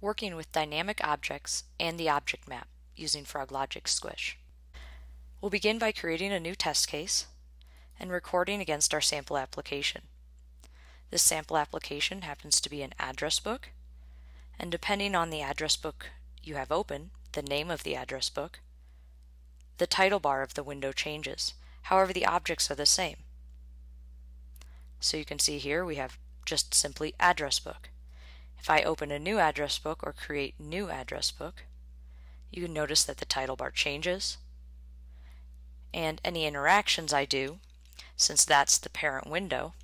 working with dynamic objects and the object map using FrogLogic Squish. We'll begin by creating a new test case and recording against our sample application. This sample application happens to be an address book, and depending on the address book you have open, the name of the address book, the title bar of the window changes. However, the objects are the same. So you can see here we have just simply address book. If I open a new address book or create new address book, you can notice that the title bar changes, and any interactions I do, since that's the parent window,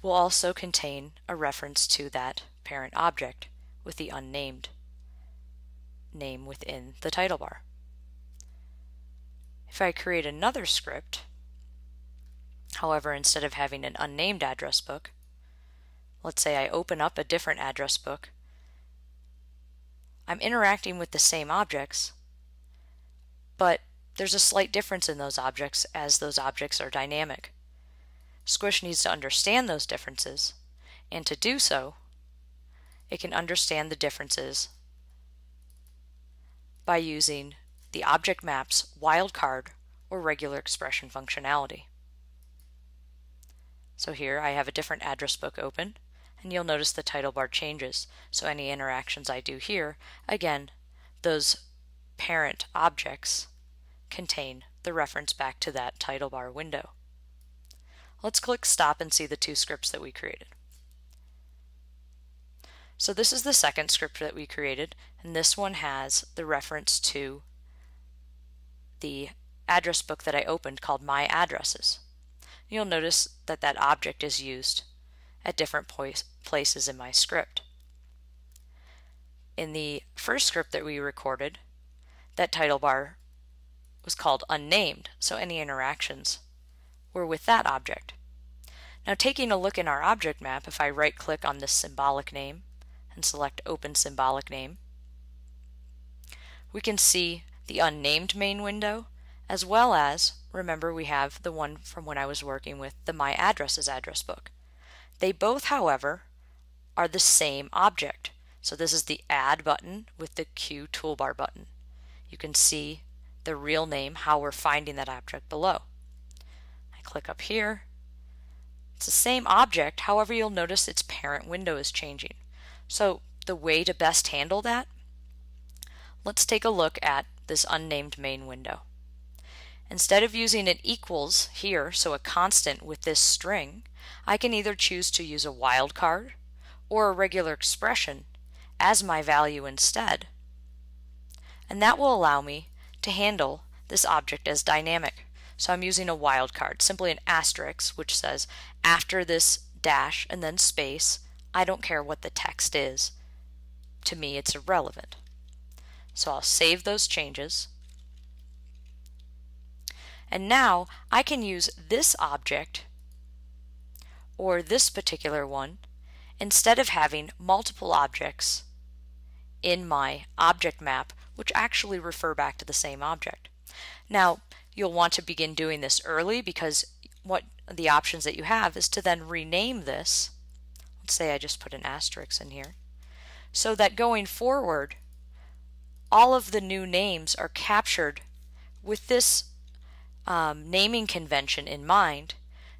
will also contain a reference to that parent object with the unnamed name within the title bar. If I create another script, however, instead of having an unnamed address book, let's say I open up a different address book, I'm interacting with the same objects, but there's a slight difference in those objects as those objects are dynamic. Squish needs to understand those differences, and to do so, it can understand the differences by using the object map's wildcard or regular expression functionality. So here I have a different address book open, and you'll notice the title bar changes. So any interactions I do here, again, those parent objects contain the reference back to that title bar window. Let's click stop and see the two scripts that we created. So this is the second script that we created, and this one has the reference to the address book that I opened called My Addresses. You'll notice that that object is used at different places in my script. In the first script that we recorded, that title bar was called Unnamed, so any interactions were with that object. Now, taking a look in our object map, if I right-click on this symbolic name and select Open Symbolic Name, we can see the unnamed main window, as well as, remember, we have the one from when I was working with the My Addresses address book. They both, however, are the same object. So this is the Add button with the QToolbar button. You can see the real name, how we're finding that object below. I click up here. It's the same object, however, you'll notice its parent window is changing. So the way to best handle that, let's take a look at this unnamed main window. Instead of using an equals here, so a constant with this string, I can either choose to use a wildcard or a regular expression as my value instead. And that will allow me to handle this object as dynamic. So I'm using a wildcard, simply an asterisk, which says after this dash and then space, I don't care what the text is. To me, it's irrelevant. So I'll save those changes. And now I can use this object or this particular one instead of having multiple objects in my object map, which actually refer back to the same object. Now, you'll want to begin doing this early, because what the options that you have is to then rename this. Let's say I just put an asterisk in here, so that going forward, all of the new names are captured with this naming convention in mind.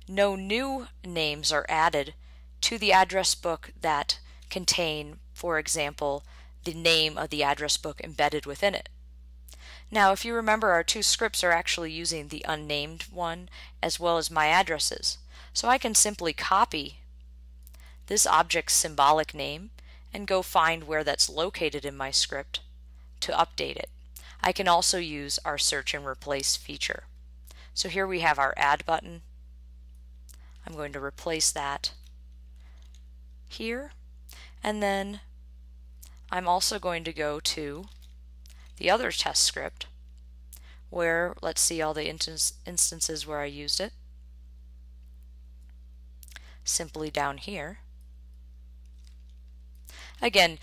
No new names are added to the address book that contain, for example, the name of the address book embedded within it. Now, if you remember, our two scripts are actually using the unnamed one as well as My Addresses. So I can simply copy this object's symbolic name and go find where that's located in my script to update it. I can also use our search and replace feature. So here we have our Add button. I'm going to replace that here. And then I'm also going to go to the other test script where, let's see all the instances where I used it. Simply down here. Again,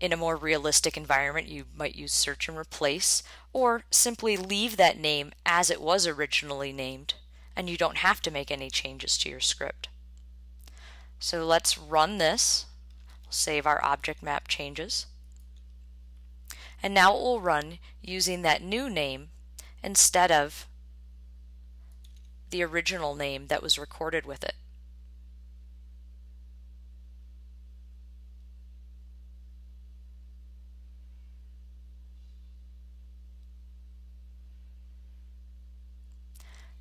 in a more realistic environment, you might use search and replace, or simply leave that name as it was originally named and you don't have to make any changes to your script. So let's run this, save our object map changes, and now it will run using that new name instead of the original name that was recorded with it.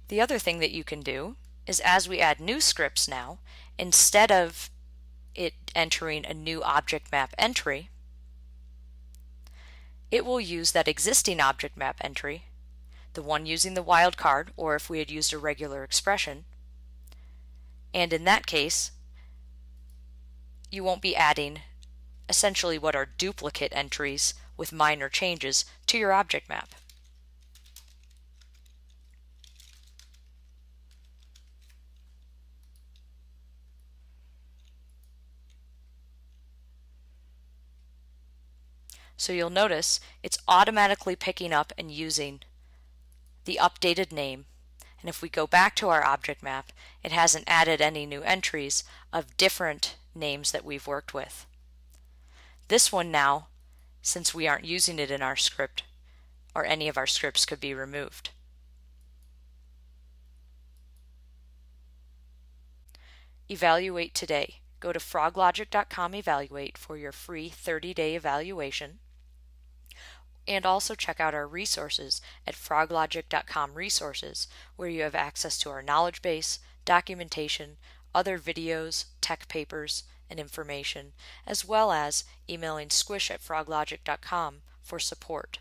The other thing that you can do is, as we add new scripts now, instead of it entering a new object map entry, it will use that existing object map entry, the one using the wildcard, or if we had used a regular expression, and in that case you won't be adding essentially what are duplicate entries with minor changes to your object map. So you'll notice it's automatically picking up and using the updated name, and if we go back to our object map, it hasn't added any new entries of different names that we've worked with. This one now, since we aren't using it in our script, or any of our scripts, could be removed. Evaluate today. Go to froglogic.com/evaluate for your free 30-day evaluation. And also check out our resources at froglogic.com/resources, where you have access to our knowledge base, documentation, other videos, tech papers, and information, as well as emailing squish@froglogic.com for support.